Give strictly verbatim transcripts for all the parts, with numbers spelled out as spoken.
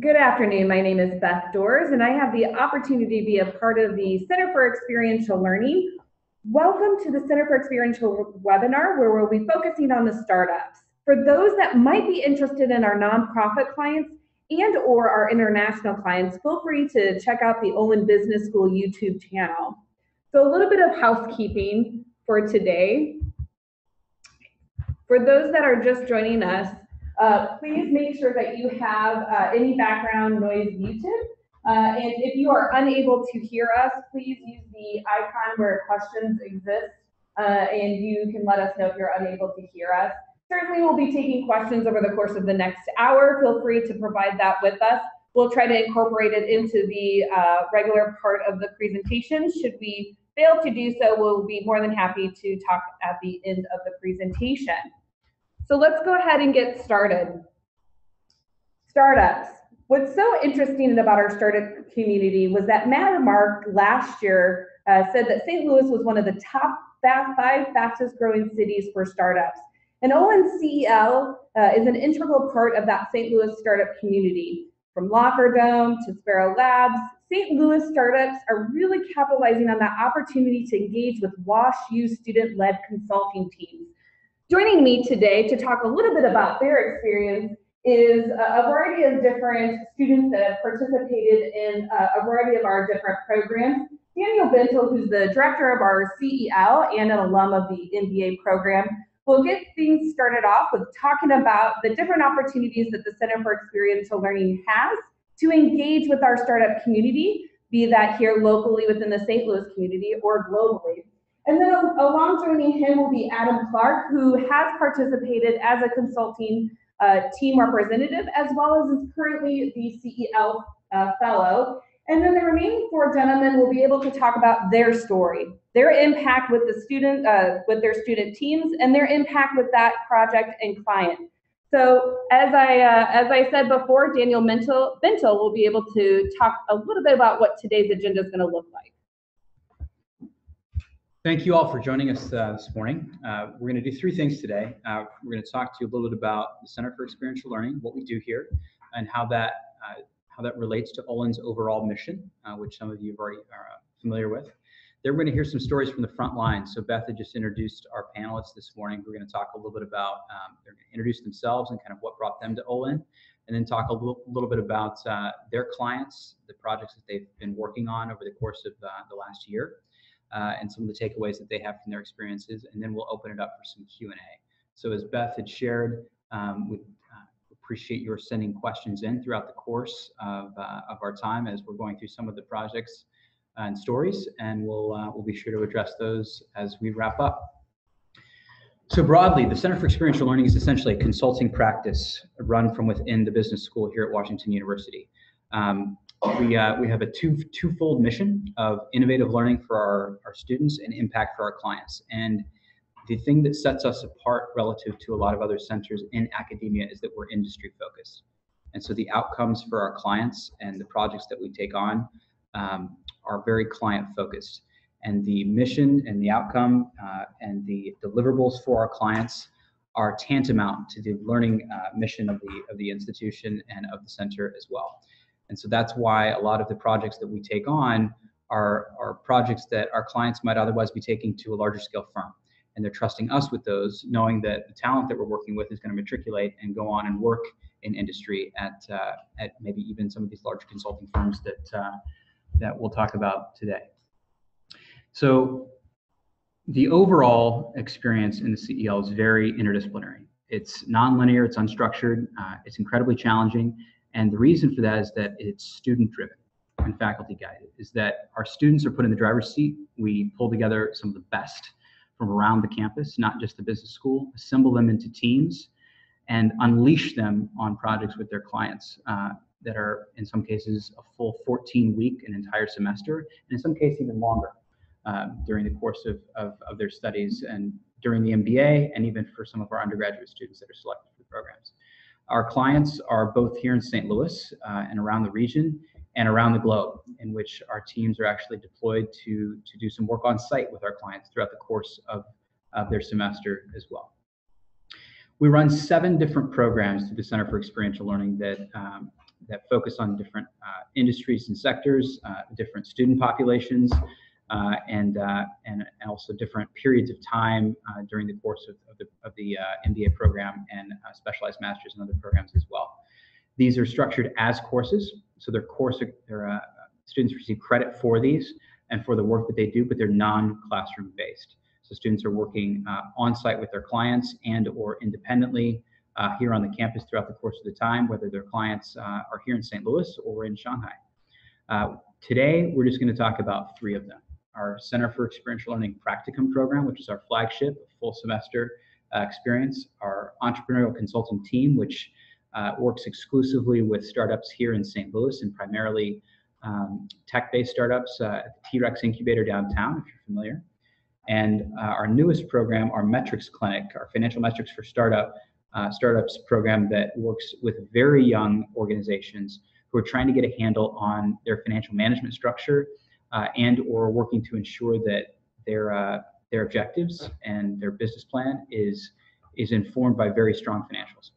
Good afternoon, my name is Beth Doors and I have the opportunity to be a part of the Center for Experiential Learning. Welcome to the Center for Experiential webinar where we'll be focusing on the startups. For those that might be interested in our nonprofit clients and or our international clients, feel free to check out the Olin Business School YouTube channel. So a little bit of housekeeping for today. For those that are just joining us, uh, please make sure that you have uh, any background noise muted. Uh, and if you are unable to hear us, please use the icon where questions exist, uh, and you can let us know if you're unable to hear us. Certainly, we'll be taking questions over the course of the next hour. Feel free to provide that with us. We'll try to incorporate it into the uh, regular part of the presentation. Should we fail to do so, we'll be more than happy to talk at the end of the presentation. So let's go ahead and get started. Startups. What's so interesting about our startup community was that Mattermark last year uh, said that Saint Louis was one of the top five fastest growing cities for startups. And O N C L uh, is an integral part of that Saint Louis startup community. From LockerDome to Sparo Labs, Saint Louis startups are really capitalizing on that opportunity to engage with WashU student-led consulting teams. Joining me today to talk a little bit about their experience is a variety of different students that have participated in a variety of our different programs. Daniel Bintle, who's the director of our C E L and an alum of the M B A program, will get things started off with talking about the different opportunities that the Center for Experiential Learning has to engage with our startup community, be that here locally within the Saint Louis community or globally. And then along joining him will be Adam Clark, who has participated as a consulting uh, team representative, as well as is currently the C E L uh, fellow. And then the remaining four gentlemen will be able to talk about their story, their impact with the student, uh, with their student teams, and their impact with that project and client. So as I uh, as I said before, Daniel Bintle Bintle will be able to talk a little bit about what today's agenda is going to look like. Thank you all for joining us uh, this morning. Uh, we're going to do three things today. Uh, we're going to talk to you a little bit about the Center for Experiential Learning, what we do here, and how that uh, how that relates to Olin's overall mission, uh, which some of you have already are uh, familiar with. Then we're going to hear some stories from the front line. So Beth had just introduced our panelists this morning. We're going to talk a little bit about um, they're going to introduce themselves and kind of what brought them to Olin, and then talk a little, little bit about uh, their clients, the projects that they've been working on over the course of uh, the last year. Uh, and some of the takeaways that they have from their experiences, and then we'll open it up for some Q and A. So as Beth had shared, um, we uh, appreciate your sending questions in throughout the course of, uh, of our time as we're going through some of the projects and stories, and we'll, uh, we'll be sure to address those as we wrap up. So broadly, the Center for Experiential Learning is essentially a consulting practice run from within the business school here at Washington University. Um, We, uh, we have a two, two-fold mission of innovative learning for our, our students and impact for our clients. And the thing that sets us apart relative to a lot of other centers in academia is that we're industry-focused. And so the outcomes for our clients and the projects that we take on um, are very client-focused. And the mission and the outcome uh, and the deliverables for our clients are tantamount to the learning uh, mission of the, of the institution and of the center as well. And so that's why a lot of the projects that we take on are, are projects that our clients might otherwise be taking to a larger scale firm. And they're trusting us with those, knowing that the talent that we're working with is going to matriculate and go on and work in industry at, uh, at maybe even some of these larger consulting firms that, uh, that we'll talk about today. So the overall experience in the C E L is very interdisciplinary. It's nonlinear, it's unstructured, uh, it's incredibly challenging. And the reason for that is that it's student-driven and faculty-guided, is that our students are put in the driver's seat. We pull together some of the best from around the campus, not just the business school, assemble them into teams, and unleash them on projects with their clients uh, that are, in some cases, a full fourteen-week, an entire semester, and in some cases, even longer uh, during the course of, of, of their studies and during the M B A, and even for some of our undergraduate students that are selected for the programs. Our clients are both here in Saint Louis uh, and around the region and around the globe, in which our teams are actually deployed to, to do some work on site with our clients throughout the course of, of their semester as well. We run seven different programs through the Center for Experiential Learning that um, that focus on different uh, industries and sectors, uh, different student populations, uh, and uh, and also different periods of time uh, during the course of, of the, of the uh, M B A program and uh, specialized masters and other programs as well. These are structured as courses, so their course, their uh, students receive credit for these and for the work that they do, but they're non-classroom based. So students are working uh, on site with their clients and or independently uh, here on the campus throughout the course of the time, whether their clients uh, are here in Saint Louis or in Shanghai. Uh, today, we're just going to talk about three of them. Our Center for Experiential Learning Practicum program, which is our flagship full semester uh, experience. Our entrepreneurial consulting team, which uh, works exclusively with startups here in Saint Louis and primarily um, tech-based startups uh, at the T-Rex Incubator downtown, if you're familiar. And uh, our newest program, our Metrics Clinic, our Financial Metrics for Startup uh, Startups program that works with very young organizations who are trying to get a handle on their financial management structure uh, and or working to ensure that their uh, their objectives and their business plan is is informed by very strong financials.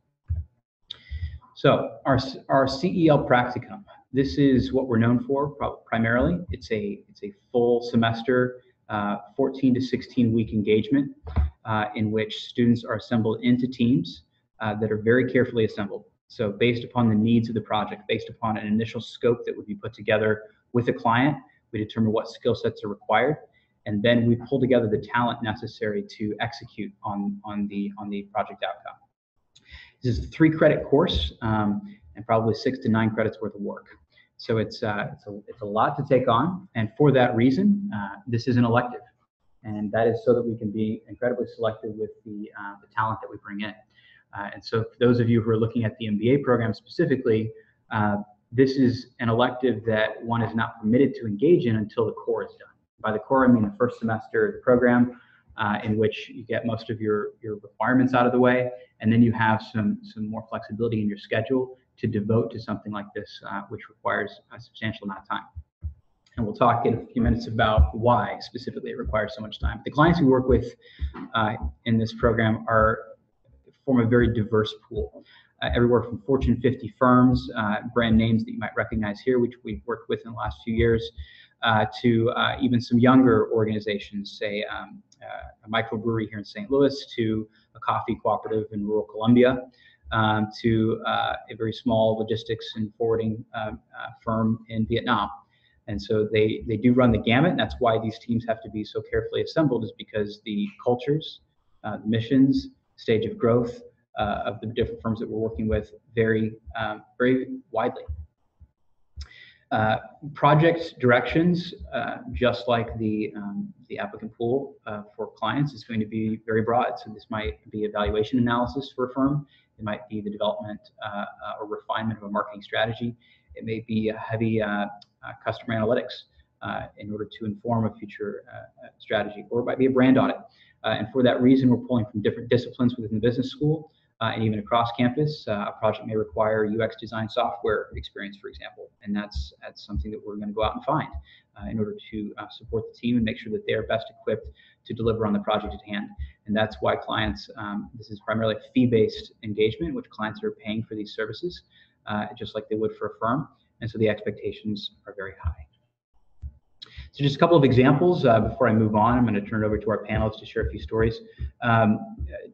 So our our C E L Practicum. This is what we're known for primarily. It's a it's a full semester. Uh, fourteen to sixteen week engagement uh, in which students are assembled into teams uh, that are very carefully assembled. So based upon the needs of the project, based upon an initial scope that would be put together with a client, we determine what skill sets are required, and then we pull together the talent necessary to execute on, on, the, on the project outcome. This is a three credit course um, and probably six to nine credits worth of work. So it's, uh, it's, a, it's a lot to take on, and for that reason, uh, this is an elective, and that is so that we can be incredibly selective with the, uh, the talent that we bring in. Uh, and so for those of you who are looking at the M B A program specifically, uh, this is an elective that one is not permitted to engage in until the core is done. By the core, I mean the first semester of the program uh, in which you get most of your, your requirements out of the way, and then you have some, some more flexibility in your schedule to devote to something like this, uh, which requires a substantial amount of time. And we'll talk in a few minutes about why specifically it requires so much time. The clients we work with uh, in this program are form a very diverse pool, uh, everywhere from Fortune fifty firms, uh, brand names that you might recognize here, which we've worked with in the last few years, uh, to uh, even some younger organizations, say um, uh, a microbrewery here in Saint Louis, to a coffee cooperative in rural Colombia, Um, to uh, a very small logistics and forwarding um, uh, firm in Vietnam. And so they, they do run the gamut, and that's why these teams have to be so carefully assembled, is because the cultures, uh, missions, stage of growth uh, of the different firms that we're working with vary um, very widely. Uh, project directions, uh, just like the, um, the applicant pool uh, for clients, is going to be very broad. So this might be evaluation analysis for a firm. It might be the development uh, or refinement of a marketing strategy. It may be a heavy uh, uh, customer analytics uh, in order to inform a future uh, strategy, or it might be a brand audit. Uh, and for that reason, we're pulling from different disciplines within the business school uh, and even across campus. Uh, a project may require U X design software experience, for example, and that's, that's something that we're going to go out and find uh, in order to uh, support the team and make sure that they're best equipped to deliver on the project at hand. And that's why clients, um, this is primarily a fee-based engagement, which clients are paying for these services, uh, just like they would for a firm. And so the expectations are very high. So just a couple of examples uh, before I move on. I'm going to turn it over to our panelists to share a few stories. Um,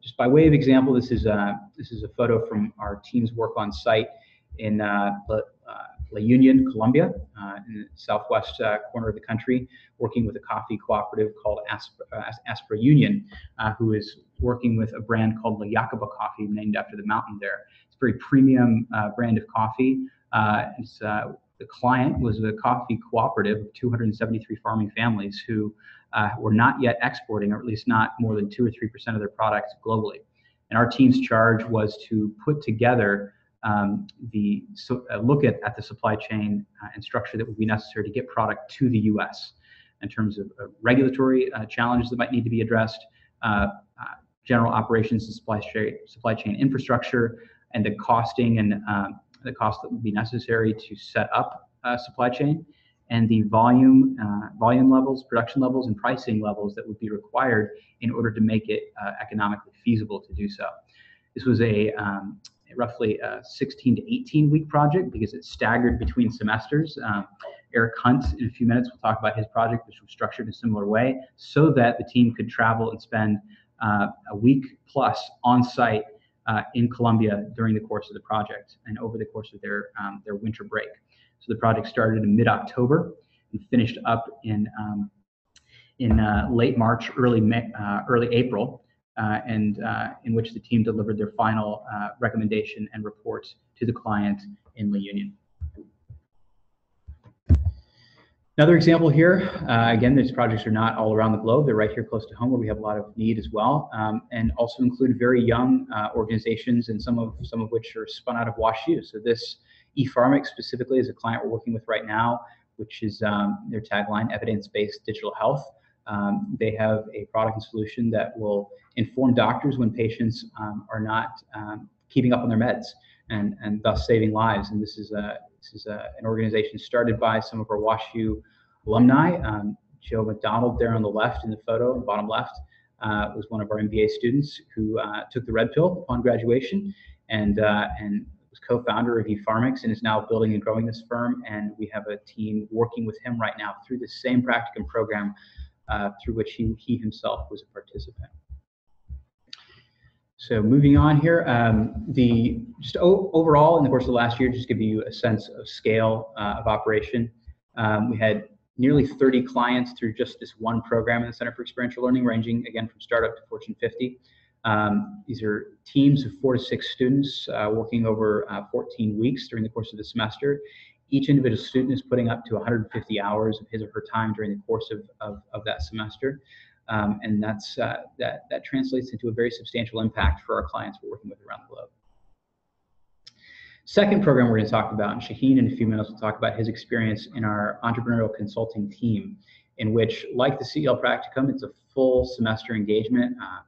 just by way of example, this is, a, this is a photo from our team's work on site in uh, La, uh, La Union, Colombia, uh, in the southwest uh, corner of the country, working with a coffee cooperative called Aspra, uh, Aspra Union, uh, who is working with a brand called La Yacabá coffee, named after the mountain there. It's a very premium uh, brand of coffee. Uh, it's, uh, the client was a coffee cooperative of two hundred seventy-three farming families who uh, were not yet exporting, or at least not more than two or three percent of their products globally. And our team's charge was to put together Um, the so, uh, look at, at the supply chain uh, and structure that would be necessary to get product to the U S in terms of uh, regulatory uh, challenges that might need to be addressed, uh, uh, general operations and supply chain, supply chain infrastructure, and the costing and um, the cost that would be necessary to set up a supply chain, and the volume, uh, volume levels, production levels, and pricing levels that would be required in order to make it uh, economically feasible to do so. This was a um, roughly a sixteen to eighteen week project because it staggered between semesters. Um, Eric Hunt, in a few minutes, will talk about his project, which was structured in a similar way so that the team could travel and spend uh, a week plus on site uh, in Colombia during the course of the project and over the course of their, um, their winter break. So the project started in mid-October and finished up in, um, in uh, late March, early, May, uh, early April. Uh, and uh, in which the team delivered their final uh, recommendation and reports to the client in La Union. Another example here, uh, again, these projects are not all around the globe. They're right here close to home where we have a lot of need as well, um, and also include very young uh, organizations, and some of, some of which are spun out of WashU. So this ePharmix specifically is a client we're working with right now, which is um, their tagline, evidence-based digital health. Um, they have a product and solution that will inform doctors when patients um, are not um, keeping up on their meds, and, and thus saving lives. And this is, a, this is a, an organization started by some of our WashU alumni. Um, Joe McDonald there on the left in the photo, the bottom left, uh, was one of our M B A students who uh, took the red pill upon graduation, and, uh, and was co-founder of ePharmix and is now building and growing this firm. And we have a team working with him right now through the same practicum program Uh, through which he, he himself was a participant. So moving on here, um, the just overall in the course of the last year, just to give you a sense of scale uh, of operation, um, we had nearly thirty clients through just this one program in the Center for Experiential Learning, ranging again from startup to Fortune fifty. Um, these are teams of four to six students uh, working over uh, fourteen weeks during the course of the semester. Each individual student is putting up to one hundred fifty hours of his or her time during the course of, of, of that semester. Um, and that's, uh, that, that translates into a very substantial impact for our clients we're working with around the globe. Second program we're going to talk about, and Shaheen in a few minutes will talk about his experience in our entrepreneurial consulting team, in which, like the C E L practicum, it's a full semester engagement, uh,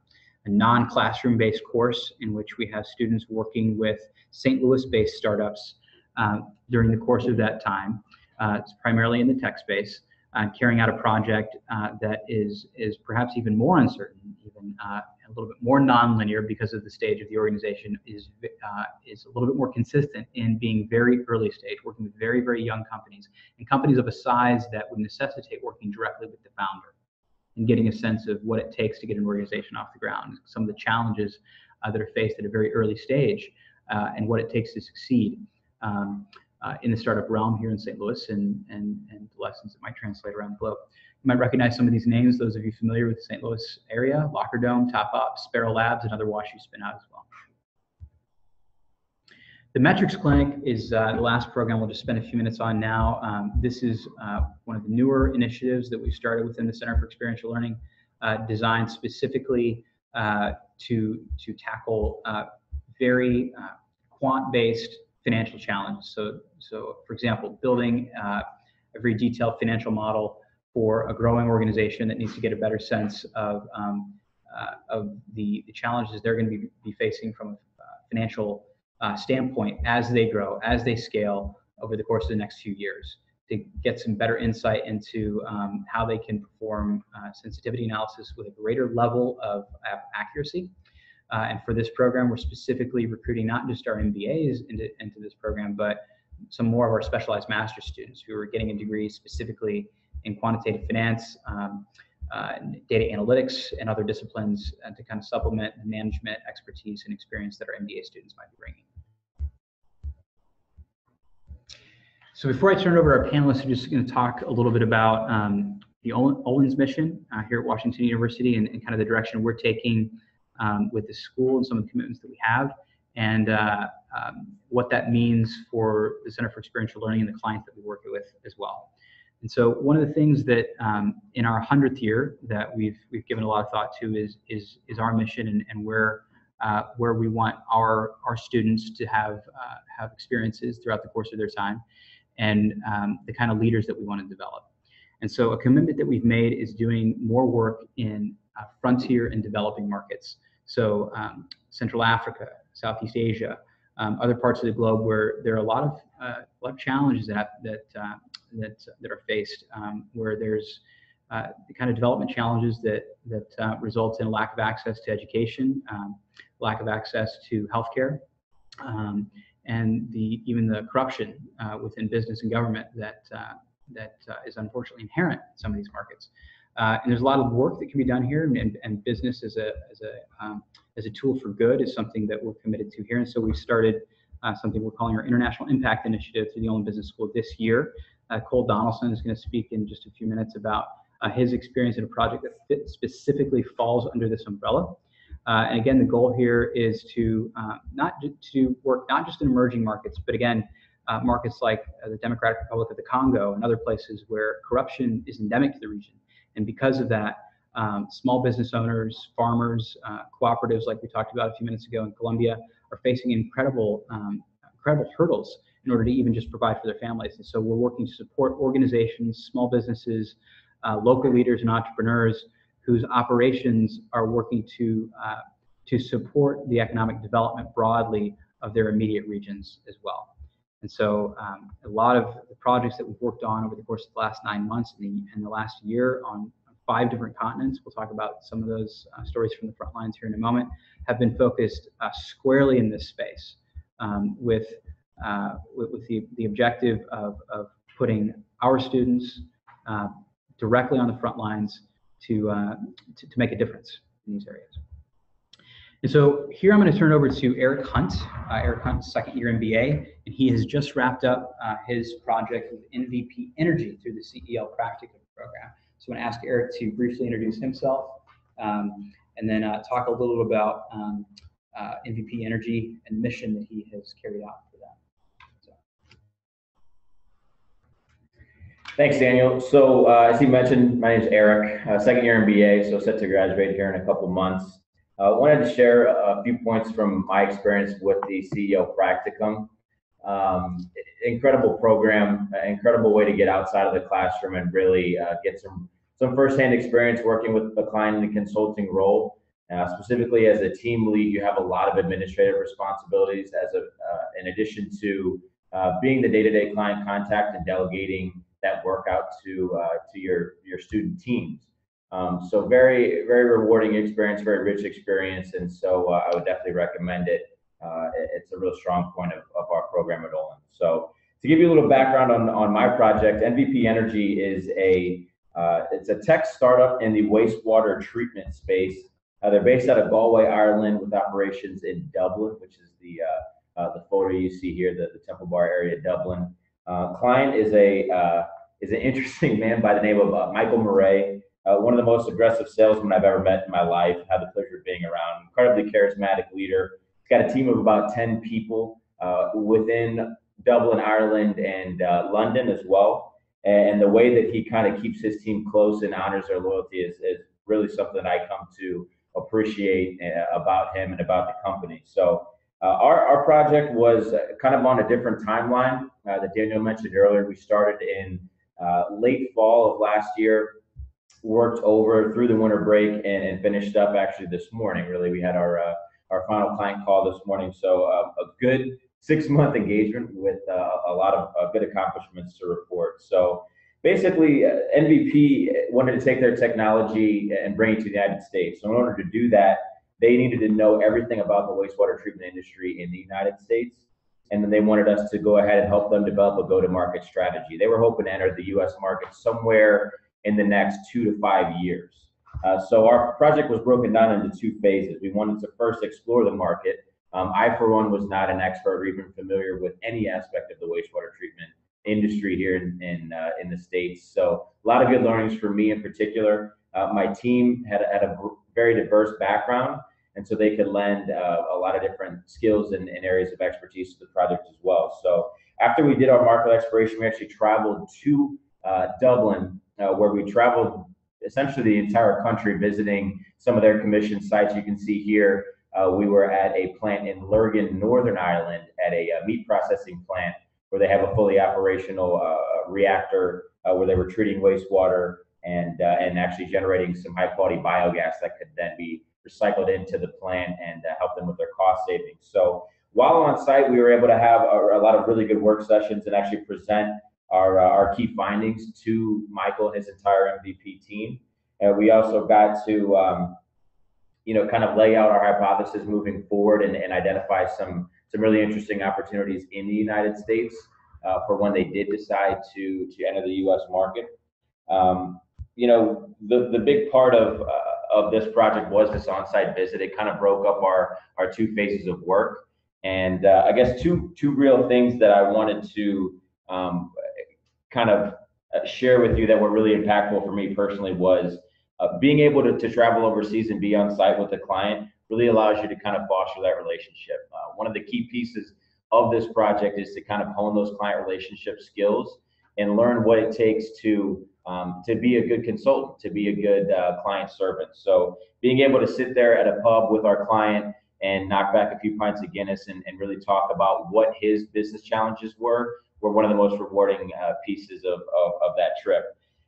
a non-classroom-based course in which we have students working with Saint Louis-based startups Uh, during the course of that time. Uh, it's primarily in the tech space, uh, carrying out a project uh, that is, is perhaps even more uncertain, even uh, a little bit more nonlinear because of the stage of the organization, is, uh, is a little bit more consistent in being very early stage, working with very, very young companies, and companies of a size that would necessitate working directly with the founder and getting a sense of what it takes to get an organization off the ground, some of the challenges uh, that are faced at a very early stage, uh, and what it takes to succeed Um, uh, in the startup realm here in Saint Louis, and, and, and the lessons that might translate around the globe. You might recognize some of these names, those of you familiar with the Saint Louis area: LockerDome, TopOp, Sparo Labs, and other WashU spin-out as well. The Metrics Clinic is uh, the last program we'll just spend a few minutes on now. Um, this is uh, one of the newer initiatives that we started within the Center for Experiential Learning, uh, designed specifically uh, to, to tackle uh, very uh, quant-based financial challenges. So, so for example, building uh, a very detailed financial model for a growing organization that needs to get a better sense of, um, uh, of the, the challenges they're going to be, be facing from a financial uh, standpoint as they grow, as they scale over the course of the next few years, to get some better insight into um, how they can perform uh, sensitivity analysis with a greater level of accuracy. Uh, and for this program, we're specifically recruiting not just our M B As into, into this program, but some more of our specialized master's students who are getting a degree specifically in quantitative finance, um, uh, data analytics, and other disciplines uh, to kind of supplement the management expertise and experience that our M B A students might be bringing. So before I turn it over to our panelists, I'm just going to talk a little bit about um, the Olin, Olin's mission uh, here at Washington University, and, and kind of the direction we're taking Um, with the school and some of the commitments that we have, and uh, um, what that means for the Center for Experiential Learning and the clients that we work with as well. And so one of the things that um, in our hundredth year that we've we've given a lot of thought to is is is our mission, and, and where uh, where we want our our students to have uh, have experiences throughout the course of their time, and um, the kind of leaders that we want to develop. And so a commitment that we've made is doing more work in uh, frontier and developing markets. So um, Central Africa, Southeast Asia, um, other parts of the globe where there are a lot of, uh, a lot of challenges that, that, uh, that, that are faced, um, where there's uh, the kind of development challenges that, that uh, results in a lack of access to education, um, lack of access to healthcare, um, and the even the corruption uh, within business and government that uh, that uh, is unfortunately inherent in some of these markets. Uh, and there's a lot of work that can be done here, and, and business as a as a um, as a tool for good is something that we're committed to here. And so we started uh, something we're calling our International Impact Initiative through the Olin Business School this year. Uh, Cole Donaldson is going to speak in just a few minutes about uh, his experience in a project that fits, specifically falls under this umbrella. Uh, and again, the goal here is to uh, not to work not just in emerging markets, but again, uh, markets like uh, the Democratic Republic of the Congo and other places where corruption is endemic to the region. And because of that, um, small business owners, farmers, uh, cooperatives, like we talked about a few minutes ago in Colombia, are facing incredible, um, incredible hurdles in order to even just provide for their families. And so we're working to support organizations, small businesses, uh, local leaders and entrepreneurs whose operations are working to, uh, to support the economic development broadly of their immediate regions as well. And so um, a lot of the projects that we've worked on over the course of the last nine months and the, and the last year on five different continents, we'll talk about some of those uh, stories from the front lines here in a moment, have been focused uh, squarely in this space um, with, uh, with, with the, the objective of, of putting our students uh, directly on the front lines to, uh, to, to make a difference in these areas. And so here I'm going to turn over to Eric Hunt, uh, Eric Hunt's second year M B A, and he has just wrapped up uh, his project with M V P Energy through the C E L Practicum program. So I'm going to ask Eric to briefly introduce himself um, and then uh, talk a little about um, uh, M V P Energy and mission that he has carried out for that. So. Thanks, Daniel. So uh, as he mentioned, my name is Eric, uh, second year M B A, so set to graduate here in a couple months. I uh, wanted to share a few points from my experience with the C E O Practicum. Um, incredible program, incredible way to get outside of the classroom and really uh, get some, some firsthand experience working with a client in the consulting role. Uh, specifically as a team lead, you have a lot of administrative responsibilities as a, uh, in addition to uh, being the day-to-day client contact and delegating that work out to, uh, to your, your student teams. Um, so very, very rewarding experience, very rich experience, and so uh, I would definitely recommend it. Uh, it's a real strong point of, of our program at Olin. So to give you a little background on, on my project, M V P Energy is a uh, it's a tech startup in the wastewater treatment space. Uh, they're based out of Galway, Ireland, with operations in Dublin, which is the uh, uh, the photo you see here, the, the Temple Bar area, Dublin. Uh, client is a uh, is an interesting man by the name of uh, Michael Murray. Uh, one of the most aggressive salesmen I've ever met in my life. Had the pleasure of being around. Incredibly charismatic leader. He's got a team of about ten people uh, within Dublin, Ireland, and uh, London as well. And the way that he kind of keeps his team close and honors their loyalty is, is really something I come to appreciate uh, about him and about the company. So uh, our, our project was kind of on a different timeline uh, that Daniel mentioned earlier. We started in uh, late fall of last year. Worked over through the winter break and, and finished up actually this morning. Really, we had our uh, our final client call this morning. So uh, a good six month engagement with uh, a lot of uh, good accomplishments to report. So basically, uh, M V P wanted to take their technology and bring it to the United States. So in order to do that, they needed to know everything about the wastewater treatment industry in the United States. And then they wanted us to go ahead and help them develop a go-to-market strategy. They were hoping to enter the U S market somewhere in the next two to five years. Uh, so our project was broken down into two phases. We wanted to first explore the market. Um, I, for one, was not an expert or even familiar with any aspect of the wastewater treatment industry here in, in, uh, in the States. So a lot of good learnings for me in particular. Uh, my team had, had a very diverse background, and so they could lend uh, a lot of different skills and, and areas of expertise to the project as well. So after we did our market exploration, we actually traveled to uh, Dublin, Uh, where we traveled essentially the entire country visiting some of their commission sites. You can see here, uh, we were at a plant in Lurgan, Northern Ireland, at a uh, meat processing plant where they have a fully operational uh, reactor uh, where they were treating wastewater and, uh, and actually generating some high quality biogas that could then be recycled into the plant and uh, help them with their cost savings. So while on site, we were able to have a, a lot of really good work sessions and actually present Our, uh, our key findings to Michael and his entire M V P team. And we also got to um, you know, kind of lay out our hypothesis moving forward and, and identify some some really interesting opportunities in the United States uh, for when they did decide to to enter the U S market. Um, you know, the the big part of uh, of this project was this on-site visit. It kind of broke up our our two phases of work, and uh, I guess two two real things that I wanted to um, kind of share with you that were really impactful for me personally was. Uh, being able to, to travel overseas and be on site with the client really allows you to kind of foster that relationship. Uh, one of the key pieces of this project is to kind of hone those client relationship skills and learn what it takes to um, to be a good consultant, to be a good uh, client servant. So being able to sit there at a pub with our client and knock back a few pints of Guinness and, and really talk about what his business challenges were, were one of the most rewarding uh, pieces of, of, of that trip.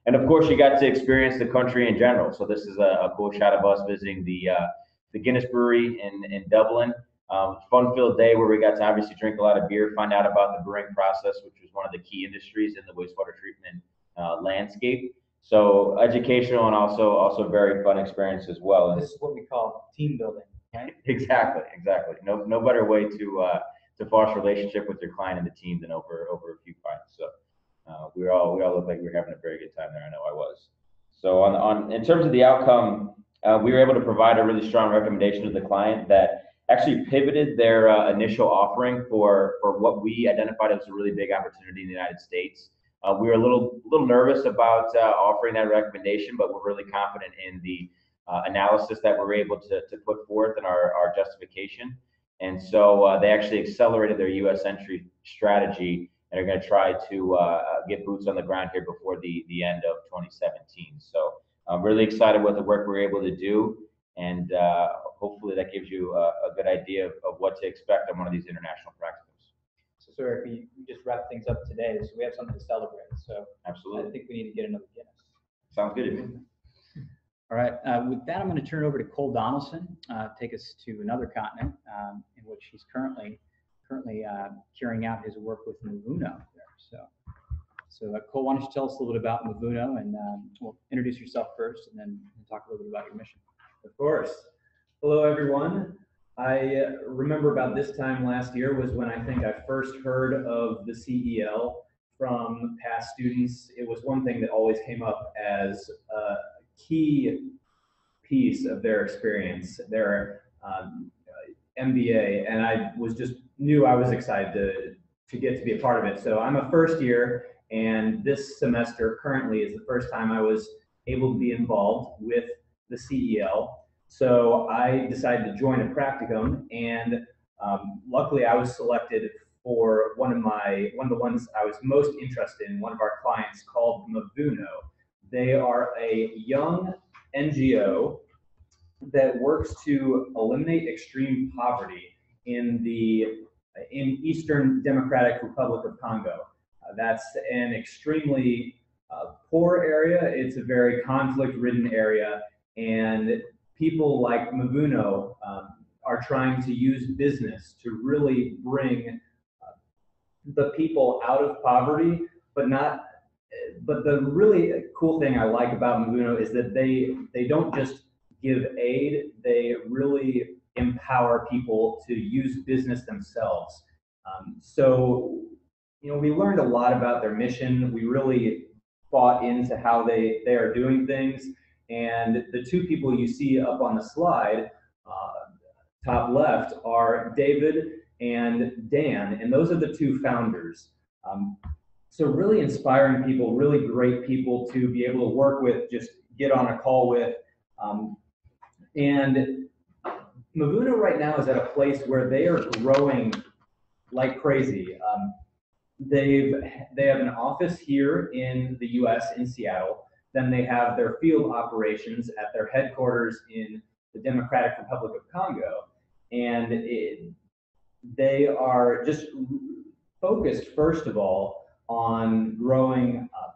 And of course, you got to experience the country in general. So this is a, a cool shot of us visiting the uh, the Guinness Brewery in, in Dublin. Um, fun-filled day where we got to obviously drink a lot of beer, find out about the brewing process, which was one of the key industries in the wastewater treatment uh, landscape. So educational and also also very fun experience as well. And this is what we call team building, right? Exactly, exactly. No no better way to uh, to foster a relationship with your client and the team than over over a few pints. So. Uh, we all we all looked like we were having a very good time there. I know I was. So on on in terms of the outcome, uh, we were able to provide a really strong recommendation to the client that actually pivoted their uh, initial offering for for what we identified as a really big opportunity in the United States. Uh, we were a little little nervous about uh, offering that recommendation, but we're really confident in the uh, analysis that we were able to to put forth and our our justification. And so uh, they actually accelerated their U S entry strategy. And are going to try to uh, get boots on the ground here before the, the end of twenty seventeen. So I'm really excited with the work we're able to do. And uh, hopefully that gives you a, a good idea of, of what to expect on one of these international practicums. So, so Eric, we just wrapped things up today. So we have something to celebrate. So absolutely. I think we need to get another Guinness. Sounds good to me. All right. Uh, with that, I'm going to turn over to Cole Donaldson, uh, take us to another continent um, in which he's currently currently uh, carrying out his work with Mavuno. So, so uh, Cole, why don't you tell us a little bit about Mavuno, and um, we'll introduce yourself first, and then talk a little bit about your mission. Of course. Hello, everyone. I remember about this time last year was when I think I first heard of the C E L from past students. It was one thing that always came up as a key piece of their experience, their um, M B A, and I was just knew I was excited to, to get to be a part of it. So I'm a first year, and this semester currently is the first time I was able to be involved with the C E L. So I decided to join a practicum, and um, luckily I was selected for one of my, one of the ones I was most interested in, one of our clients called Mavuno. They are a young N G O that works to eliminate extreme poverty in the in Eastern Democratic Republic of Congo. Uh, that's an extremely uh, poor area. It's a very conflict-ridden area, and people like Mavuno um, are trying to use business to really bring uh, the people out of poverty, but not. But the really cool thing I like about Mavuno is that they they don't just give aid; they really empower people to use business themselves. Um, so, you know, we learned a lot about their mission. We really bought into how they, they are doing things. And the two people you see up on the slide, uh, top left, are David and Dan. And those are the two founders. Um, so really inspiring people, really great people to be able to work with, just get on a call with. Um, and Mavuno right now is at a place where they are growing like crazy. Um, they've they have an office here in the U S in Seattle. Then they have their field operations at their headquarters in the Democratic Republic of Congo, and it, they are just focused first of all on growing uh,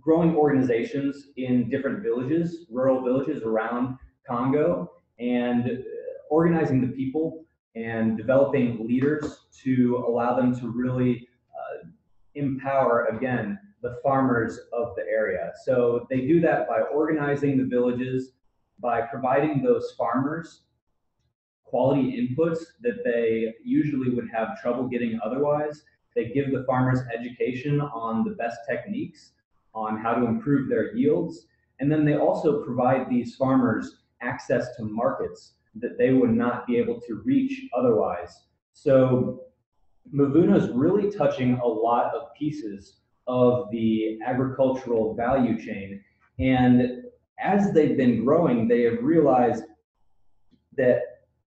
growing organizations in different villages, rural villages around Congo, and organizing the people and developing leaders to allow them to really uh, empower, again, the farmers of the area. So they do that by organizing the villages, by providing those farmers quality inputs that they usually would have trouble getting otherwise. They give the farmers education on the best techniques, on how to improve their yields. And then they also provide these farmers access to markets that they would not be able to reach otherwise. So Mavuno is really touching a lot of pieces of the agricultural value chain. And as they've been growing, they have realized that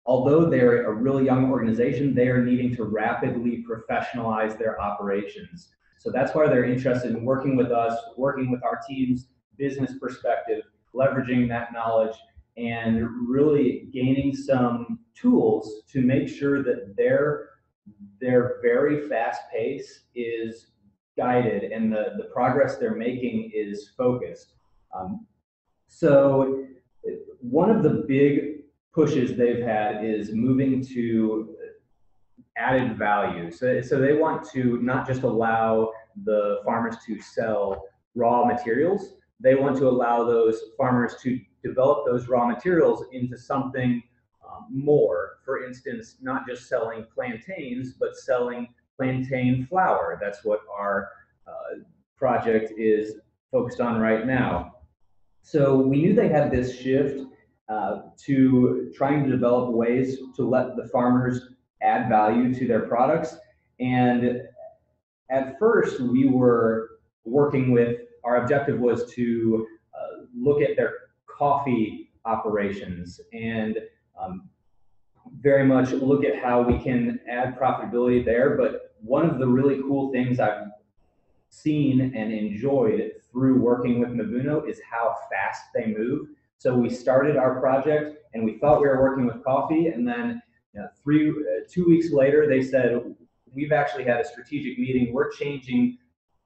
although they're a really young organization, they are needing to rapidly professionalize their operations. So that's why they're interested in working with us, working with our team's business perspective, leveraging that knowledge, and really gaining some tools to make sure that their, their very fast pace is guided and the, the progress they're making is focused. Um, so one of the big pushes they've had is moving to added value. So, so they want to not just allow the farmers to sell raw materials, they want to allow those farmers to develop those raw materials into something um, more. For instance, not just selling plantains, but selling plantain flour. That's what our uh, project is focused on right now. So we knew they had this shift uh, to trying to develop ways to let the farmers add value to their products. And at first we were working with, our objective was to uh, look at their coffee operations and um, very much look at how we can add profitability there. But one of the really cool things I've seen and enjoyed through working with Mavuno is how fast they move. So we started our project and we thought we were working with coffee, and then you know, three, uh, two weeks later they said, we've actually had a strategic meeting, we're changing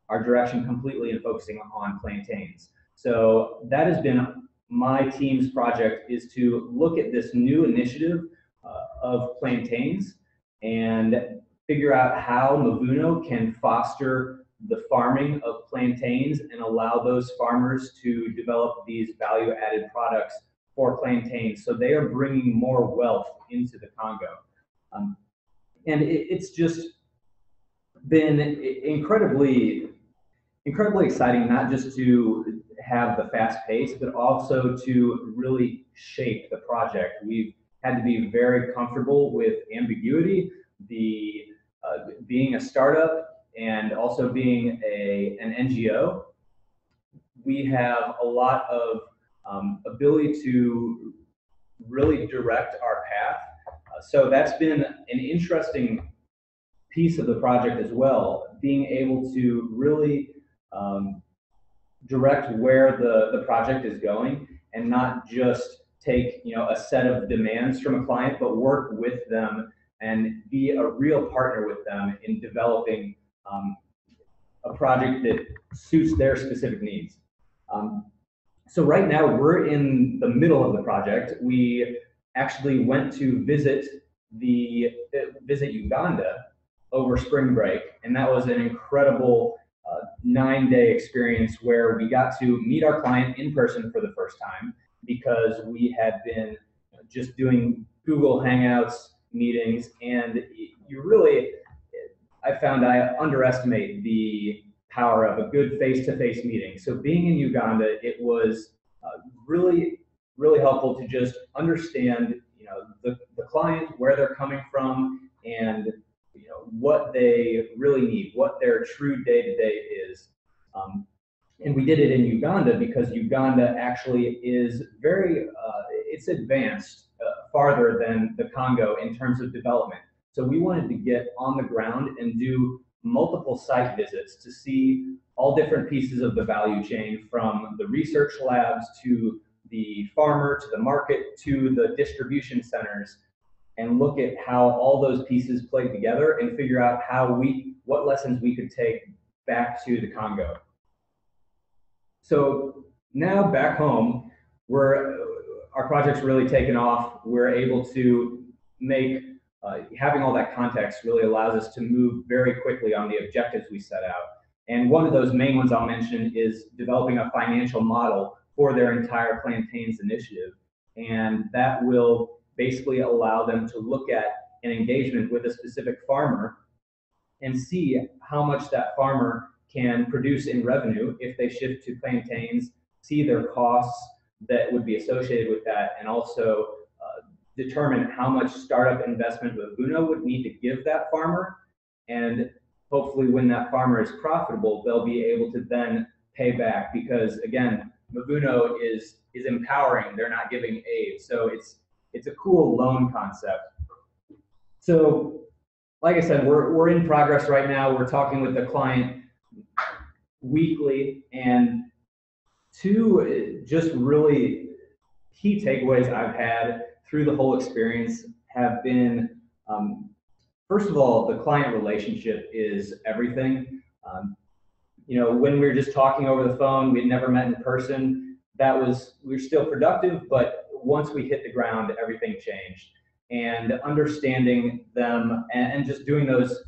our direction completely and focusing on plantains. So that has been my team's project, is to look at this new initiative uh, of plantains and figure out how Mavuno can foster the farming of plantains and allow those farmers to develop these value-added products for plantains. So they are bringing more wealth into the Congo. Um, and it, it's just been incredibly incredibly exciting, not just to have the fast pace, but also to really shape the project. We've had to be very comfortable with ambiguity, the uh, being a startup and also being a, an N G O. We have a lot of um, ability to really direct our path. Uh, so that's been an interesting piece of the project as well, being able to really Um, direct where the, the project is going and not just take, you know, a set of demands from a client, but work with them and be a real partner with them in developing um, a project that suits their specific needs. Um, so right now we're in the middle of the project. We actually went to visit the visit Uganda over spring break, and that was an incredible Uh, nine-day experience where we got to meet our client in person for the first time, because we had been just doing Google Hangouts meetings, and you really, I found I underestimate the power of a good face-to-face meeting. So being in Uganda, it was uh, really, really helpful to just understand, you know, the, the client, where they're coming from, and you know, what they really need, what their true day-to-day is. Um, and we did it in Uganda because Uganda actually is very, uh, it's advanced uh, farther than the Congo in terms of development. So we wanted to get on the ground and do multiple site visits to see all different pieces of the value chain, from the research labs to the farmer, to the market, to the distribution centers, and look at how all those pieces play together and figure out how we, what lessons we could take back to the Congo. So now back home, we're, our project's really taken off. We're able to make, uh, having all that context really allows us to move very quickly on the objectives we set out. And one of those main ones I'll mention is developing a financial model for their entire plantains initiative. and that will basically allow them to look at an engagement with a specific farmer and see how much that farmer can produce in revenue if they shift to plantains, see their costs that would be associated with that, and also uh, determine how much startup investment Mavuno would need to give that farmer. And hopefully when that farmer is profitable, they'll be able to then pay back, because again, Mavuno is is empowering, they're not giving aid. So it's it's a cool loan concept. So like I said, we're, we're in progress right now. We're talking with the client weekly, and two just really key takeaways I've had through the whole experience have been, um, first of all, the client relationship is everything. Um, you know, when we were just talking over the phone, we had never met in person. That was, we were still productive, but once we hit the ground, everything changed. And understanding them and just doing those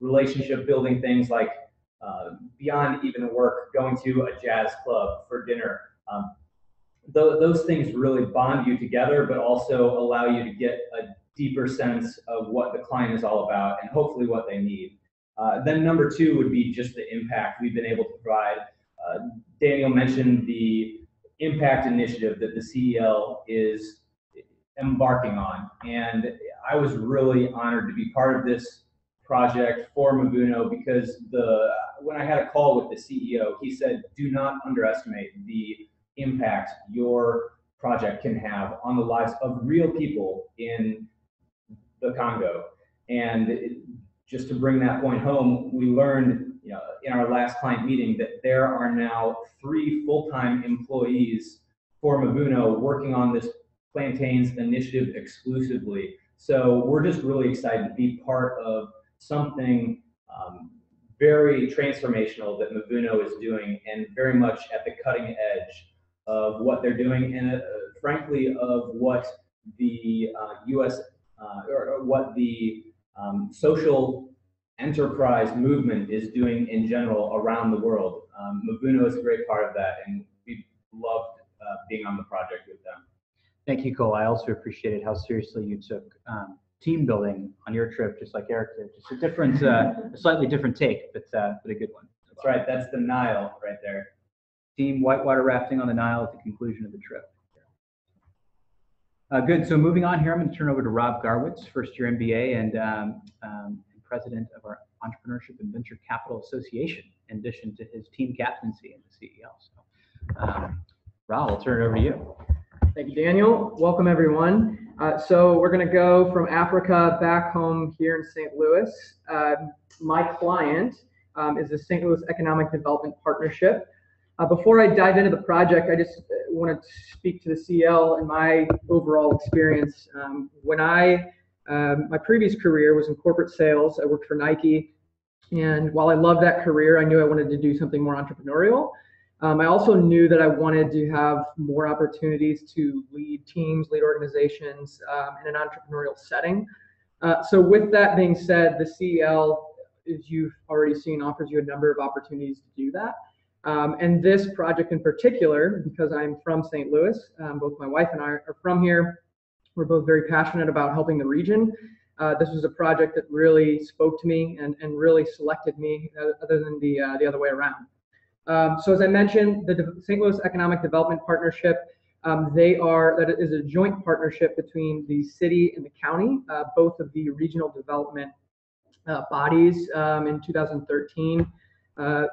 relationship building things, like uh, beyond even work, going to a jazz club for dinner. Um, th those things really bond you together, but also allow you to get a deeper sense of what the client is all about and hopefully what they need. Uh, then number two would be just the impact we've been able to provide. Uh, Daniel mentioned the impact initiative that the C E L is embarking on, and I was really honored to be part of this project for Mavuno, because the when I had a call with the C E O, he said, do not underestimate the impact your project can have on the lives of real people in the Congo. And it, just to bring that point home, we learned, you know, in our last client meeting that there are now three full-time employees for Mavuno working on this plantains initiative exclusively. So we're just really excited to be part of something um, very transformational that Mavuno is doing, and very much at the cutting edge of what they're doing, and uh, frankly of what the uh, U S uh, or what the um, social enterprise movement is doing in general around the world. Um, Mavuno is a great part of that, and we loved uh, being on the project with them. Thank you, Cole. I also appreciated how seriously you took um, team building on your trip, just like Eric did. Just a different, uh, a slightly different take, but uh, but a good one. That's right. That's the Nile right there. Team whitewater rafting on the Nile at the conclusion of the trip. Uh, good. So moving on here, I'm going to turn over to Rob Garwitz, first year M B A and um, um, president of our Entrepreneurship and Venture Capital Association, in addition to his team captaincy and the C E L. So, um, Rob, I'll turn it over to you. Thank you, Daniel. Welcome, everyone. Uh, so we're going to go from Africa back home here in Saint Louis. Uh, my client um, is the Saint Louis Economic Development Partnership. Uh, before I dive into the project, I just want to speak to the C E L and my overall experience. Um, when I, um, my previous career was in corporate sales. I worked for Nike. And while I loved that career, I knew I wanted to do something more entrepreneurial. Um, I also knew that I wanted to have more opportunities to lead teams, lead organizations um, in an entrepreneurial setting. Uh, so with that being said, the C E L, as you've already seen, offers you a number of opportunities to do that. Um, and this project in particular, because I'm from Saint Louis, um, both my wife and I are from here, we're both very passionate about helping the region. Uh, this was a project that really spoke to me and, and really selected me, uh, other than the, uh, the other way around. Um, so as I mentioned, the Saint Louis Economic Development Partnership, um, they are, that is a joint partnership between the city and the county, uh, both of the regional development uh, bodies um, in two thousand thirteen. Uh,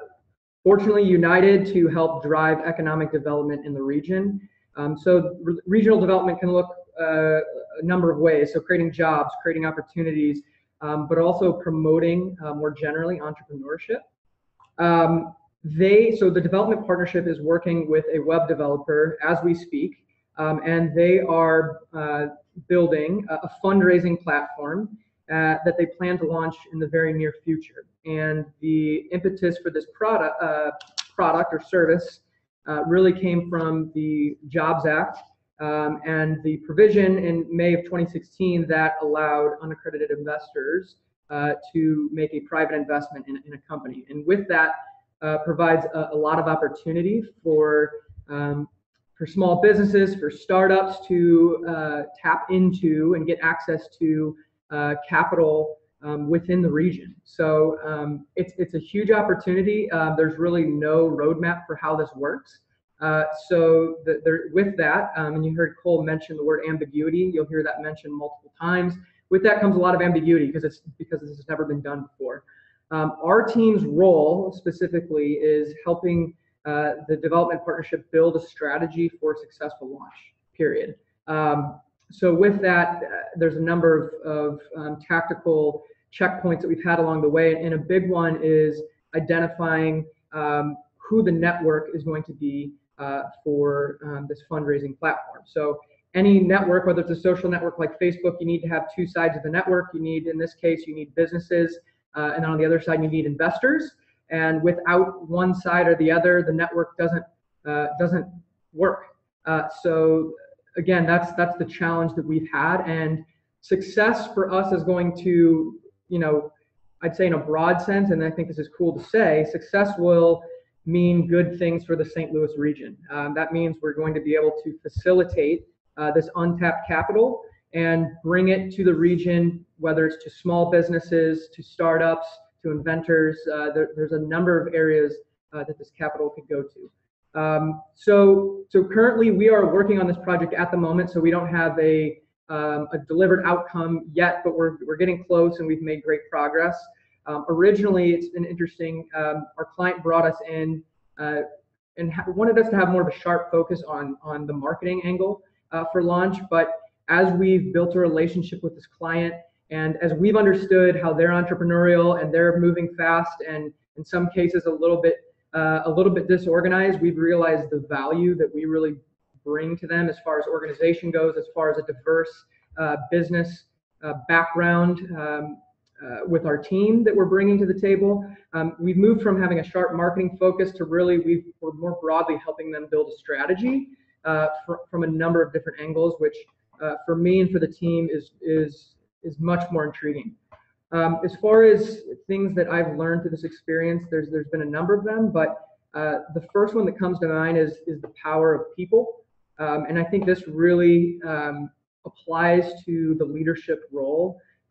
fortunately united to help drive economic development in the region. Um, so re regional development can look uh, a number of ways, so creating jobs, creating opportunities, um, but also promoting uh, more generally entrepreneurship. Um, They, so the development partnership is working with a web developer as we speak, um, and they are uh, building a, a fundraising platform uh, that they plan to launch in the very near future. And the impetus for this product, uh, product or service uh, really came from the Jobs Act um, and the provision in May of twenty sixteen that allowed unaccredited investors uh, to make a private investment in, in a company. And with that, Uh, provides a, a lot of opportunity for um, for small businesses, for startups to uh, tap into and get access to uh, capital um, within the region. So um, it's, it's a huge opportunity. Uh, there's really no roadmap for how this works. Uh, so the, the, with that, um, and you heard Cole mention the word ambiguity, you'll hear that mentioned multiple times. With that comes a lot of ambiguity because it's because this has never been done before. Um, our team's role specifically is helping uh, the development partnership build a strategy for a successful launch, period. Um, so with that, uh, there's a number of, of um, tactical checkpoints that we've had along the way, and a big one is identifying um, who the network is going to be uh, for um, this fundraising platform. So any network, whether it's a social network like Facebook, you need to have two sides of the network. You need, in this case, you need businesses, uh, and on the other side, you need investors. And without one side or the other, the network doesn't uh, doesn't work. Uh, so again, that's that's the challenge that we've had. And success for us is going to, you know, I'd say in a broad sense, and I think this is cool to say, success will mean good things for the Saint Louis region. Um, that means we're going to be able to facilitate uh, this untapped capital and bring it to the region, whether it's to small businesses, to startups, to inventors. Uh, there, there's a number of areas uh, that this capital could go to. Um, so, so currently we are working on this project at the moment, so we don't have a, um, a delivered outcome yet, but we're, we're getting close and we've made great progress. Um, originally, it's been interesting. Um, our client brought us in uh, and wanted us to have more of a sharp focus on, on the marketing angle uh, for launch. But as we've built a relationship with this client and as we've understood how they're entrepreneurial and they're moving fast and in some cases a little bit, uh, a little bit disorganized, we've realized the value that we really bring to them as far as organization goes, as far as a diverse uh, business uh, background. Um, Uh, with our team that we're bringing to the table. Um, we've moved from having a sharp marketing focus to really we've, we're more broadly helping them build a strategy uh, for, from a number of different angles, which uh, for me and for the team is, is, is much more intriguing. Um, as far as things that I've learned through this experience, there's, there's been a number of them, but uh, the first one that comes to mind is, is the power of people. Um, and I think this really um, applies to the leadership role.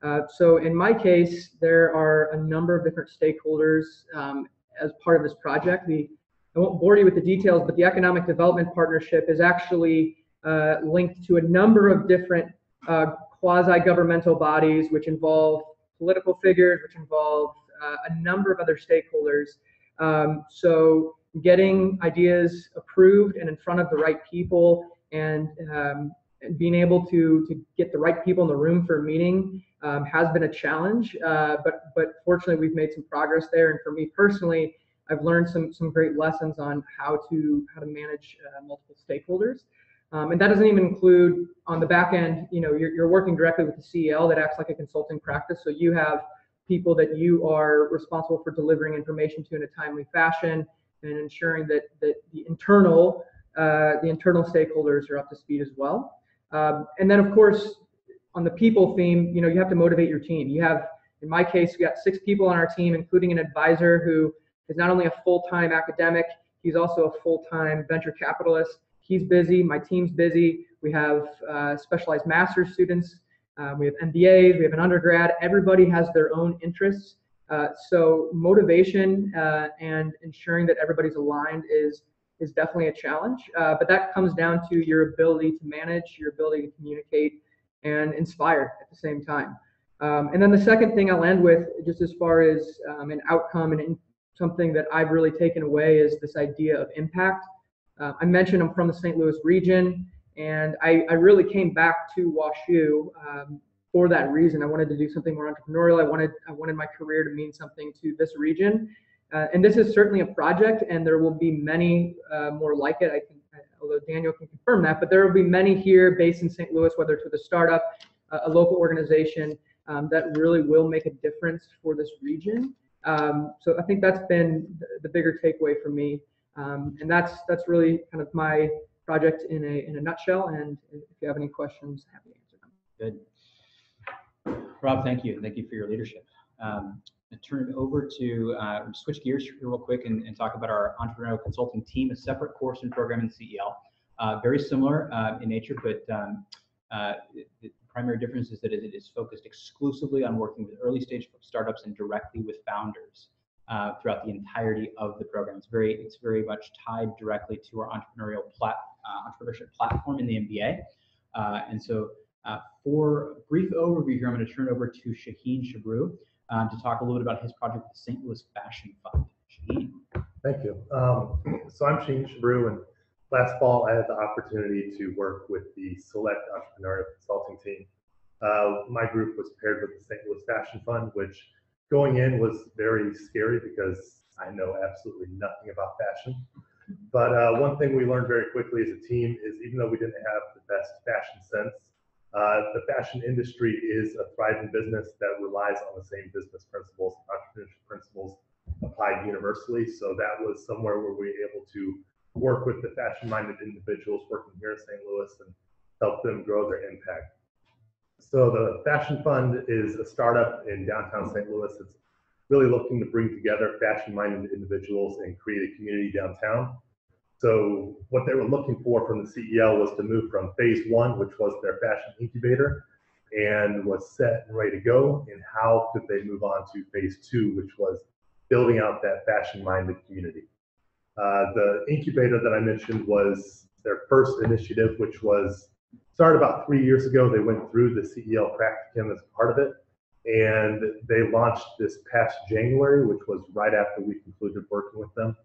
Uh, so in my case, there are a number of different stakeholders um, as part of this project. The, I won't bore you with the details, but the Economic Development Partnership is actually uh, linked to a number of different uh, quasi-governmental bodies, which involve political figures, which involve uh, a number of other stakeholders. Um, so getting ideas approved and in front of the right people and um, And being able to, to get the right people in the room for a meeting um, has been a challenge, uh, but, but fortunately we've made some progress there. And for me personally, I've learned some, some great lessons on how to, how to manage uh, multiple stakeholders. Um, and that doesn't even include on the back end, you know, you're, you're working directly with the C E L that acts like a consulting practice. So you have people that you are responsible for delivering information to in a timely fashion and ensuring that, that the, internal, uh, the internal stakeholders are up to speed as well. Um, and then, of course, on the people theme, you know, you have to motivate your team. You have, in my case, we got six people on our team, including an advisor who is not only a full-time academic, he's also a full-time venture capitalist. He's busy. My team's busy. We have uh, specialized master's students. Um, we have M B As. We have an undergrad. Everybody has their own interests. Uh, so motivation uh, and ensuring that everybody's aligned is is definitely a challenge, uh, but that comes down to your ability to manage, your ability to communicate, and inspire at the same time. Um, and then the second thing I'll end with, just as far as um, an outcome and in something that I've really taken away, is this idea of impact. Uh, I mentioned I'm from the Saint Louis region, and I, I really came back to WashU um, for that reason. I wanted to do something more entrepreneurial. I wanted, I wanted my career to mean something to this region. Uh, and this is certainly a project, and there will be many uh, more like it, I think, although Daniel can confirm that, but there will be many here based in Saint Louis, whether it's with a startup, uh, a local organization, um, that really will make a difference for this region. Um, so I think that's been the bigger takeaway for me, um, and that's that's really kind of my project in a, in a nutshell, and if you have any questions, happy to answer them. Good. Rob, thank you. Thank you for your leadership. Um, turn it over to uh, switch gears real quick and, and talk about our entrepreneurial consulting team, a separate course and program in C E L. uh, very similar uh, in nature, but um, uh, the primary difference is that it is focused exclusively on working with early stage startups and directly with founders uh, throughout the entirety of the program. It's very, it's very much tied directly to our entrepreneurial plat, uh, entrepreneurship platform in the M B A. Uh, and so uh, for a brief overview here, I'm going to turn over to Shaheen Shabrou um, to talk a little bit about his project, the Saint Louis Fashion Fund. Shaheen. Thank you. Um, so I'm Shaheen Shabrou, and last fall I had the opportunity to work with the Select Entrepreneurial Consulting Team. Uh, my group was paired with the Saint Louis Fashion Fund, which going in was very scary because I know absolutely nothing about fashion. But uh, one thing we learned very quickly as a team is even though we didn't have the best fashion sense, uh, the fashion industry is a thriving business that relies on the same business principles, entrepreneurship principles applied universally. So that was somewhere where we were able to work with the fashion-minded individuals working here in Saint Louis and help them grow their impact. So the Fashion Fund is a startup in downtown Saint Louis. It's really looking to bring together fashion-minded individuals and create a community downtown. So what they were looking for from the C E L was to move from phase one, which was their fashion incubator, and was set and ready to go, and how could they move on to phase two, which was building out that fashion-minded community. Uh, the incubator that I mentioned was their first initiative, which was started about three years ago. They went through the C E L practicum as part of it, and they launched this past January, which was right after we concluded working with them.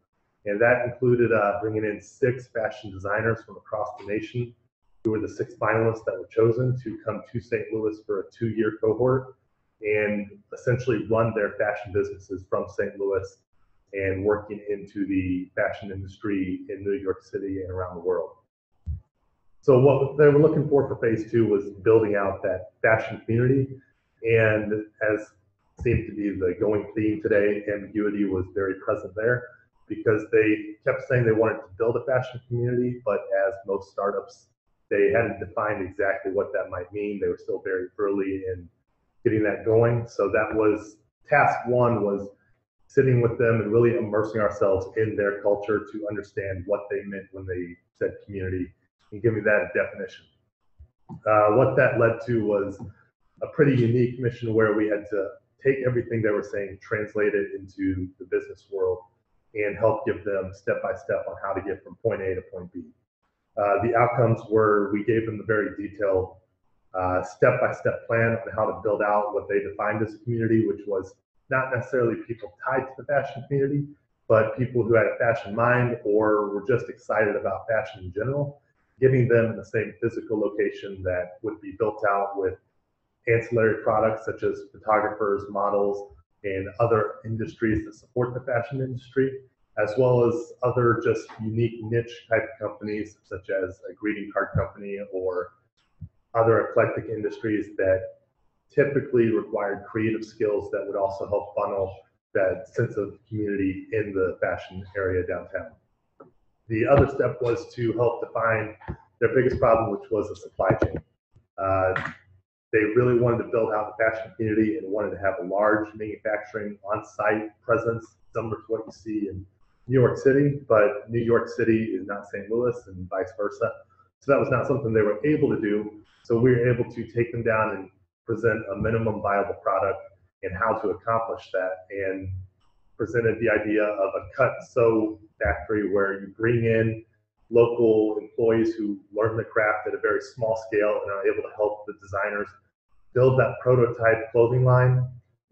And that included uh, bringing in six fashion designers from across the nation, who were the six finalists that were chosen to come to Saint Louis for a two-year cohort and essentially run their fashion businesses from Saint Louis and working into the fashion industry in New York City and around the world. So what they were looking for for phase two was building out that fashion community. And as seemed to be the going theme today, ambiguity was very present there because they kept saying they wanted to build a fashion community, but as most startups, they hadn't defined exactly what that might mean. They were still very early in getting that going. So that was task one, was sitting with them and really immersing ourselves in their culture to understand what they meant when they said community and giving that a definition. Uh, what that led to was a pretty unique mission where we had to take everything they were saying, translate it into the business world, and help give them step-by-step on how to get from point A to point B. Uh, the outcomes were we gave them the very detailed uh, step-by-step plan on how to build out what they defined as a community, which was not necessarily people tied to the fashion community, but people who had a fashion mind or were just excited about fashion in general, getting them in the same physical location that would be built out with ancillary products such as photographers, models, and other industries that support the fashion industry, as well as other just unique niche type companies such as a greeting card company or other eclectic industries that typically required creative skills that would also help funnel that sense of community in the fashion area downtown. The other step was to help define their biggest problem, which was the supply chain. Uh, they really wanted to build out the fashion community and wanted to have a large manufacturing on-site presence, similar to what you see in New York City, but New York City is not Saint Louis and vice versa. So that was not something they were able to do. So we were able to take them down and present a minimum viable product and how to accomplish that, and presented the idea of a cut-sew factory where you bring in local employees who learn the craft at a very small scale and are able to help the designers build that prototype clothing line,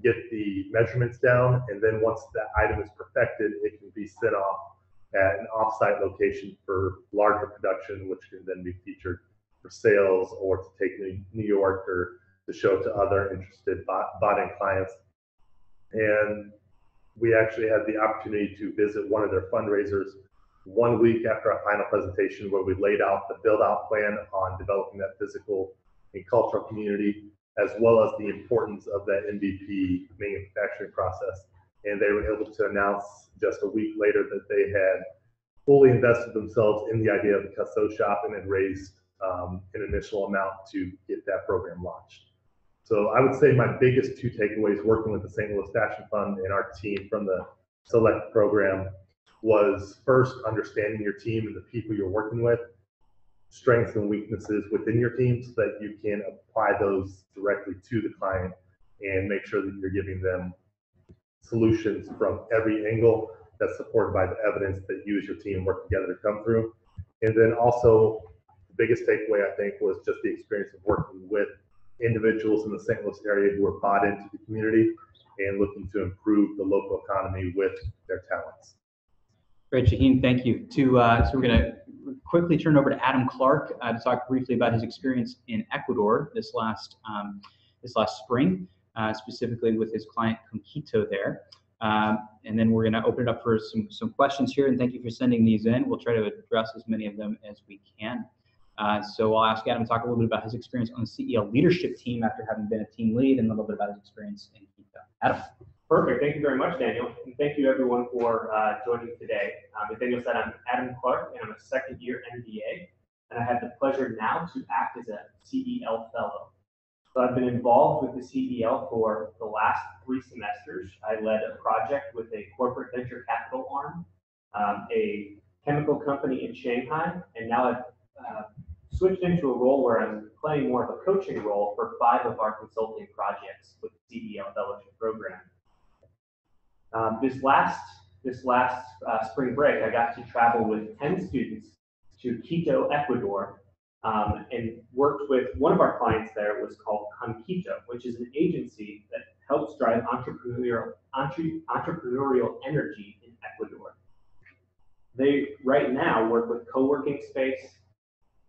get the measurements down, and then once that item is perfected, it can be sent off at an off-site location for larger production, which can then be featured for sales or to take to New York or to show to other interested buying clients. And we actually had the opportunity to visit one of their fundraisers one week after our final presentation, where we laid out the build-out plan on developing that physical and cultural community, as well as the importance of that M V P manufacturing process. And they were able to announce just a week later that they had fully invested themselves in the idea of the Cusso shop and had raised um, an initial amount to get that program launched. So I would say my biggest two takeaways working with the Saint Louis Fashion Fund and our team from the Select program was, first, understanding your team and the people you're working with, strengths and weaknesses within your team so that you can apply those directly to the client and make sure that you're giving them solutions from every angle that's supported by the evidence that you as your team work together to come through. And then also the biggest takeaway, I think, was just the experience of working with individuals in the Saint Louis area who are bought into the community and looking to improve the local economy with their talents. Great, Shaheen, thank you. To, uh, so we're going to quickly turn over to Adam Clark uh, to talk briefly about his experience in Ecuador this last, um, this last spring, uh, specifically with his client Conquito there. Um, and then we're going to open it up for some, some questions here, and thank you for sending these in. We'll try to address as many of them as we can. Uh, so I'll ask Adam to talk a little bit about his experience on the C E L leadership team after having been a team lead, and a little bit about his experience in Quito. Adam. Perfect. Thank you very much, Daniel. And thank you, everyone, for uh, joining today. Um, as Daniel said, I'm Adam Clark, and I'm a second-year M B A, and I have the pleasure now to act as a C E L fellow. So I've been involved with the C E L for the last three semesters. I led a project with a corporate venture capital arm, um, a chemical company in Shanghai, and now I've uh, switched into a role where I'm playing more of a coaching role for five of our consulting projects with the C E L Fellowship Program. Um, this last, this last uh, spring break, I got to travel with ten students to Quito, Ecuador, um, and worked with one of our clients there was called Conquito, which is an agency that helps drive entrepreneurial, entre, entrepreneurial energy in Ecuador. They right now work with co-working space,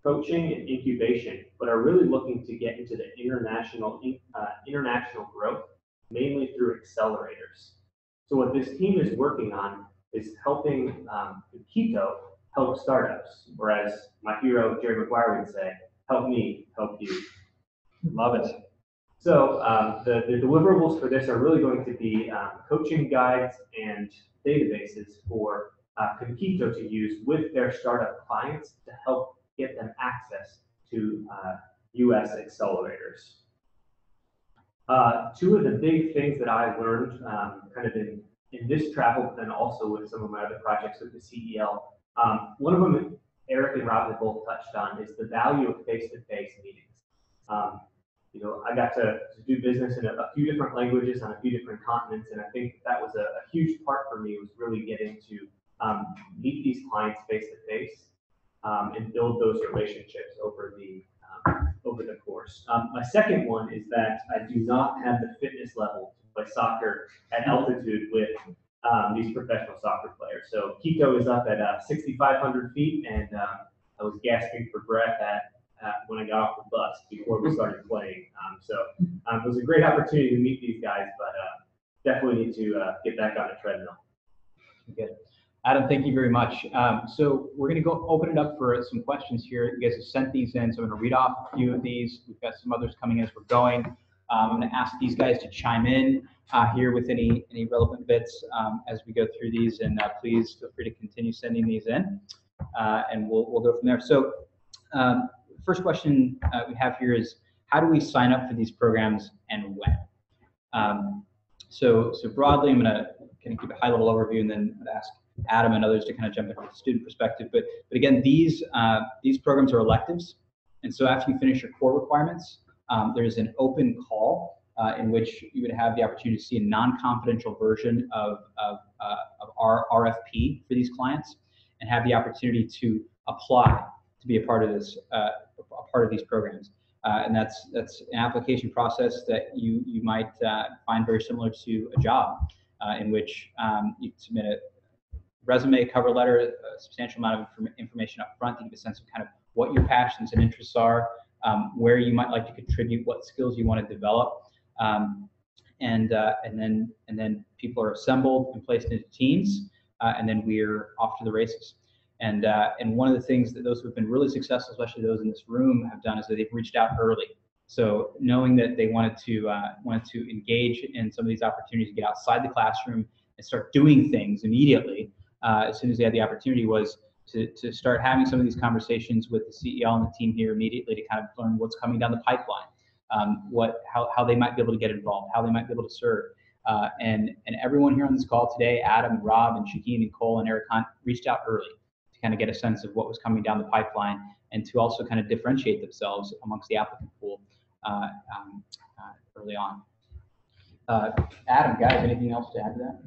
coaching, and incubation, but are really looking to get into the international, uh, international growth, mainly through accelerators. So what this team is working on is helping um, Quito help startups, whereas my hero, Jerry Maguire, would say, help me, help you. Love it. So um, the, the deliverables for this are really going to be um, coaching guides and databases for uh, Quito to use with their startup clients to help get them access to uh, U S accelerators. Uh, two of the big things that I learned um, kind of in, in this travel, but then also with some of my other projects with the C E L, um, one of them Eric and Rob have both touched on is the value of face-to-face meetings. Um, you know, I got to, to do business in a, a few different languages on a few different continents, and I think that was a, a huge part for me was really getting to um, meet these clients face-to-face um, and build those relationships over the um, over the course. Um, my second one is that I do not have the fitness level to play soccer at altitude with um, these professional soccer players. So Quito is up at uh, sixty-five hundred feet, and um, I was gasping for breath at, at when I got off the bus before we started playing. Um, so um, it was a great opportunity to meet these guys, but uh, definitely need to uh, get back on the treadmill. Okay. Adam, thank you very much. Um, so we're going to go open it up for some questions here. You guys have sent these in, so I'm going to read off a few of these. We've got some others coming as we're going. Um, I'm going to ask these guys to chime in uh, here with any, any relevant bits um, as we go through these, and uh, please feel free to continue sending these in, uh, and we'll, we'll go from there. So um, first question uh, we have here is, how do we sign up for these programs and when? Um, so, so broadly, I'm going to kind of keep a high-level overview and then ask Adam and others to kind of jump in from the student perspective, but but again, these uh, these programs are electives, and so after you finish your core requirements, um, there is an open call uh, in which you would have the opportunity to see a non-confidential version of of, uh, of our R F P for these clients, and have the opportunity to apply to be a part of this uh, a part of these programs, uh, and that's that's an application process that you you might uh, find very similar to a job, uh, in which um, you submit a resume, cover letter, a substantial amount of inform information up front to give a sense of kind of what your passions and interests are, um, where you might like to contribute, what skills you want to develop, um, and uh, and then and then people are assembled and placed into teams, uh, and then we're off to the races. And uh, and one of the things that those who have been really successful, especially those in this room, have done is that they've reached out early. So knowing that they wanted to uh, wanted to engage in some of these opportunities, to get outside the classroom and start doing things immediately. Uh, as soon as they had the opportunity was to, to start having some of these conversations with the C E L and the team here immediately to kind of learn what's coming down the pipeline, um, what, how, how they might be able to get involved, how they might be able to serve. Uh, and, and everyone here on this call today, Adam, Rob, and Shaheen, and Cole, and Eric Hunt reached out early to kind of get a sense of what was coming down the pipeline and to also kind of differentiate themselves amongst the applicant pool uh, um, uh, early on. Uh, Adam, guys, anything else to add to that?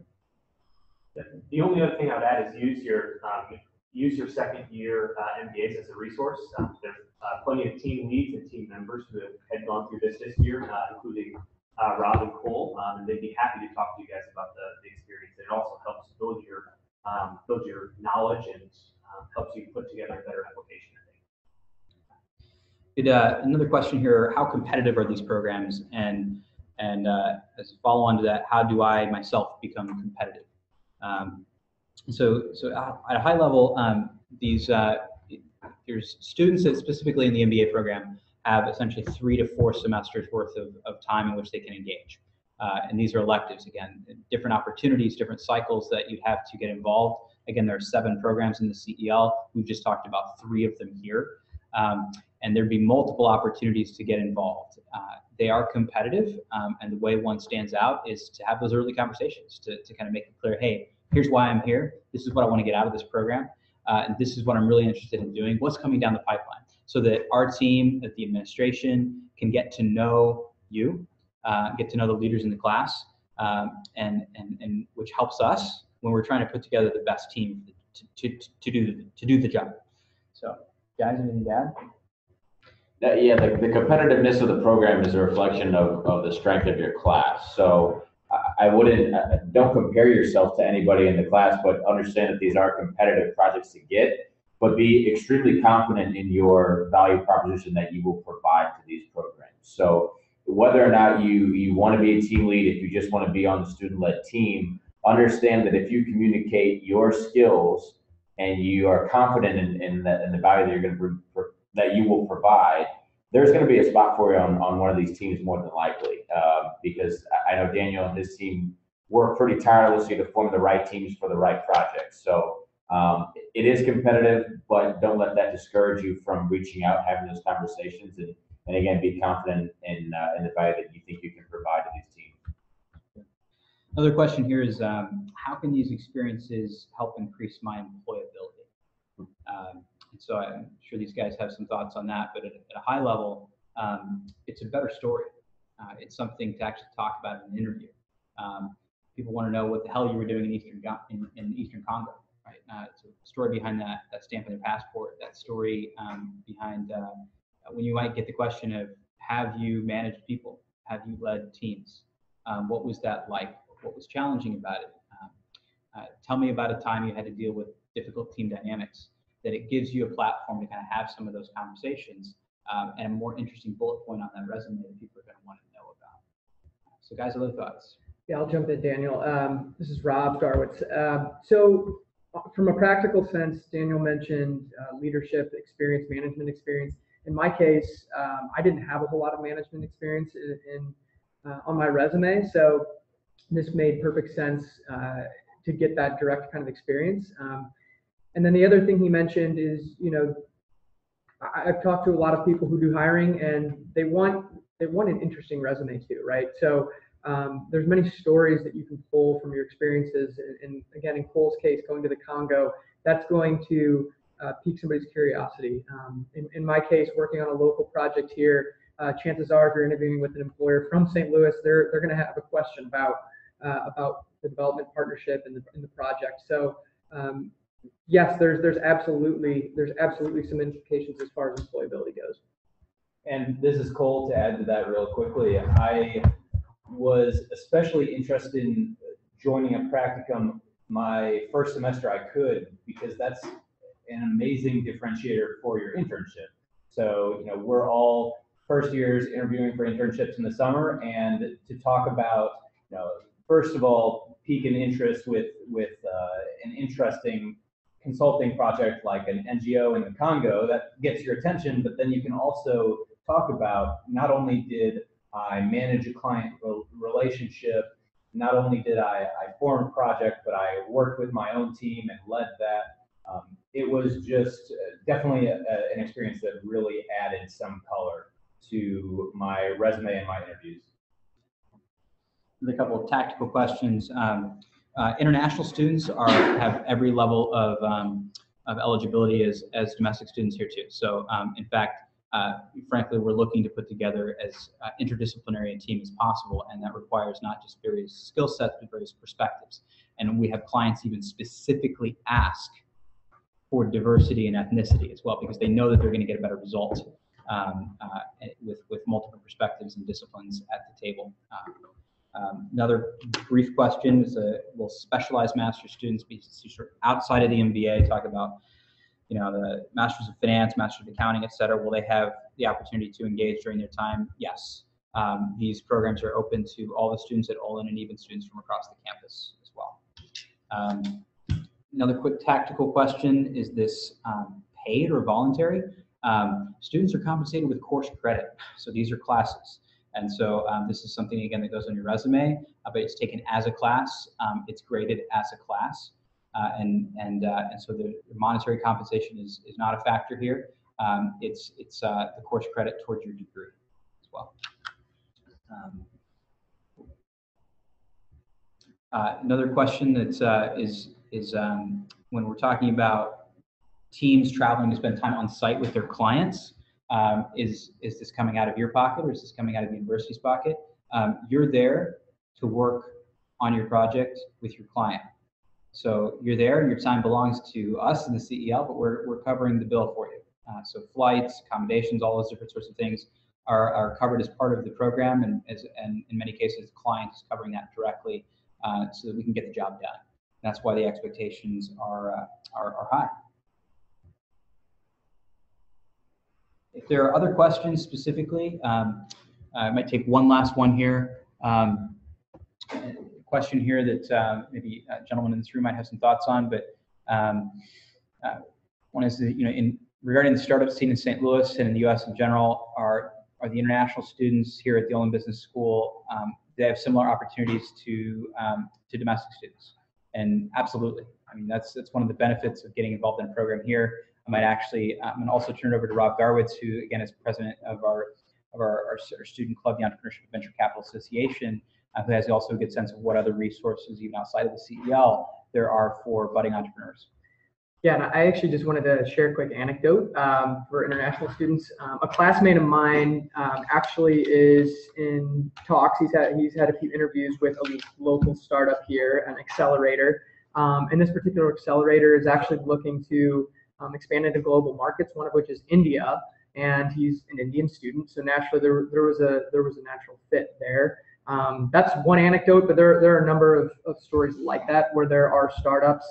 The only other thing I'd add is use your um, use your second year uh, M B As as a resource. Uh, there's uh, plenty of team leads and team members who have had gone through this this year, uh, including uh, Rob and Cole, um, and they'd be happy to talk to you guys about the, the experience. It also helps build your um, build your knowledge and uh, helps you put together a better application. It, uh, another question here, how competitive are these programs? And, and uh, as a follow on to that, how do I myself become competitive? Um, so, so at a high level, um, these, uh, there's students that specifically in the M B A program have essentially three to four semesters worth of, of time in which they can engage. Uh, and these are electives, again, different opportunities, different cycles that you have to get involved. Again, there are seven programs in the C E L. We've just talked about three of them here. Um, and there'd be multiple opportunities to get involved. Uh, they are competitive, um, and the way one stands out is to have those early conversations, to, to kind of make it clear, hey, here's why I'm here, this is what I want to get out of this program, uh, and this is what I'm really interested in doing, what's coming down the pipeline, so that our team at the administration can get to know you, uh, get to know the leaders in the class, um, and, and, and which helps us when we're trying to put together the best team to, to, to, do, to do the job. So, guys, anything to add? That, yeah, the, the competitiveness of the program is a reflection of, of the strength of your class. So I, I wouldn't, uh, don't compare yourself to anybody in the class, but understand that these are competitive projects to get, but be extremely confident in your value proposition that you will provide to these programs. So whether or not you, you want to be a team lead, if you just want to be on the student-led team, understand that if you communicate your skills and you are confident in, in, the, in the value that you're going to provide, that you will provide, there's going to be a spot for you on, on one of these teams more than likely, uh, because I know Daniel and his team work pretty tirelessly to form the right teams for the right projects. So um, it is competitive, but don't let that discourage you from reaching out, having those conversations, and, and again, be confident in, uh, in the value that you think you can provide to these teams. Another question here is, um, how can these experiences help increase my employability? Um, So I'm sure these guys have some thoughts on that, but at, at a high level, um, it's a better story. Uh, it's something to actually talk about in an interview. Um, people want to know what the hell you were doing in Eastern, in, in Eastern Congo, right? Uh, it's a story behind that, that stamp on your passport, that story um, behind uh, when you might get the question of, have you managed people? Have you led teams? Um, what was that like? What was challenging about it? Um, uh, tell me about a time you had to deal with difficult team dynamics. That it gives you a platform to kind of have some of those conversations um, and a more interesting bullet point on that resume that people are going to want to know about. So guys, other thoughts? Yeah, I'll jump in, Daniel. Um, this is Rob Garwitz. Uh, so from a practical sense, Daniel mentioned uh, leadership experience, management experience. In my case, um, I didn't have a whole lot of management experience in, in, uh, on my resume. So this made perfect sense uh, to get that direct kind of experience. Um, And then the other thing he mentioned is, you know, I've talked to a lot of people who do hiring, and they want they want an interesting resume too, right? So um, there's many stories that you can pull from your experiences, and, and again, in Cole's case, going to the Congo, that's going to uh, pique somebody's curiosity. Um, in, in my case, working on a local project here, uh, chances are, if you're interviewing with an employer from Saint Louis, they're they're going to have a question about uh, about the development partnership and the, and the project. So. Um, Yes, there's there's absolutely there's absolutely some implications as far as employability goes. And this is Cole to add to that real quickly. I was especially interested in joining a practicum my first semester I could, because that's an amazing differentiator for your internship. So, you know, we're all first years interviewing for internships in the summer, and to talk about, you know, first of all, pique an interest with with uh, an interesting consulting project like an N G O in the Congo that gets your attention, but then you can also talk about, not only did I manage a client relationship, not only did I, I form a project, but I worked with my own team and led that. Um, it was just definitely a, a, an experience that really added some color to my resume and my interviews. There's a couple of tactical questions. Um, Uh, international students are have every level of um, of eligibility as, as domestic students here too. So um, in fact, uh, frankly, we're looking to put together as uh, interdisciplinary a team as possible, and that requires not just various skill sets, but various perspectives. And we have clients even specifically ask for diversity and ethnicity as well, because they know that they're going to get a better result um, uh, with, with multiple perspectives and disciplines at the table. Uh, Um, another brief question is, uh, will specialized master's students be sort of outside of the M B A, talk about, you know, the Masters of Finance, Masters of Accounting, et cetera, will they have the opportunity to engage during their time? Yes. Um, these programs are open to all the students at Olin and even students from across the campus as well. Um, another quick tactical question, is this um, paid or voluntary? Um, students are compensated with course credit, so these are classes. And so um, this is something, again, that goes on your resume, uh, but it's taken as a class. Um, it's graded as a class. Uh, and and uh, and so the monetary compensation is, is not a factor here. Um, it's it's uh, the course credit towards your degree as well. Um, uh, another question that uh, is, is um, when we're talking about teams traveling to spend time on site with their clients, Um, is, is this coming out of your pocket, or is this coming out of the university's pocket? Um, you're there to work on your project with your client. So you're there, and your time belongs to us in the C E L, but we're, we're covering the bill for you. Uh, so flights, accommodations, all those different sorts of things are, are covered as part of the program, and, as, and in many cases, the client is covering that directly uh, so that we can get the job done. That's why the expectations are, uh, are, are high. If there are other questions specifically, um, I might take one last one here. Um, a question here that uh, maybe a gentleman in this room might have some thoughts on, but um, uh, one is that, you know, in regarding the startup scene in Saint Louis and in the U S in general, are are the international students here at the Olin Business School, um, they have similar opportunities to um, to domestic students? And absolutely, I mean that's that's one of the benefits of getting involved in a program here. I might actually, I'm going to also turn it over to Rob Garwitz, who again is president of our of our, our, our student club, the Entrepreneurship and Venture Capital Association, uh, who has also a good sense of what other resources, even outside of the C E L, there are for budding entrepreneurs. Yeah, and I actually just wanted to share a quick anecdote um, for international students. Um, a classmate of mine um, actually is in talks. He's had he's had a few interviews with a local startup here, an accelerator, um, and this particular accelerator is actually looking to Um, expanded to global markets, one of which is India, and he's an Indian student, so naturally there, there was a there was a natural fit there. Um, that's one anecdote, but there, there are a number of, of stories like that where there are startups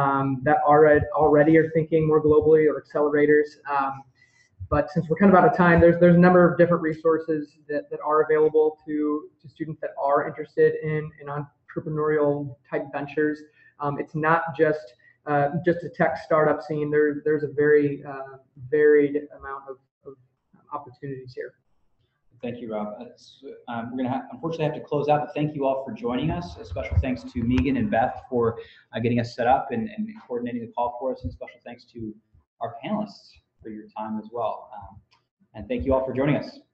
um, that already already are thinking more globally, or accelerators. Um, but since we're kind of out of time, there's there's a number of different resources that, that are available to, to students that are interested in, in entrepreneurial type ventures. Um, it's not just Uh, just a tech startup scene. There, there's a very uh, varied amount of, of opportunities here. Thank you, Rob. Um, we're going to unfortunately have to close out, but thank you all for joining us. A special thanks to Megan and Beth for uh, getting us set up and, and coordinating the call for us, and special thanks to our panelists for your time as well. Um, and thank you all for joining us.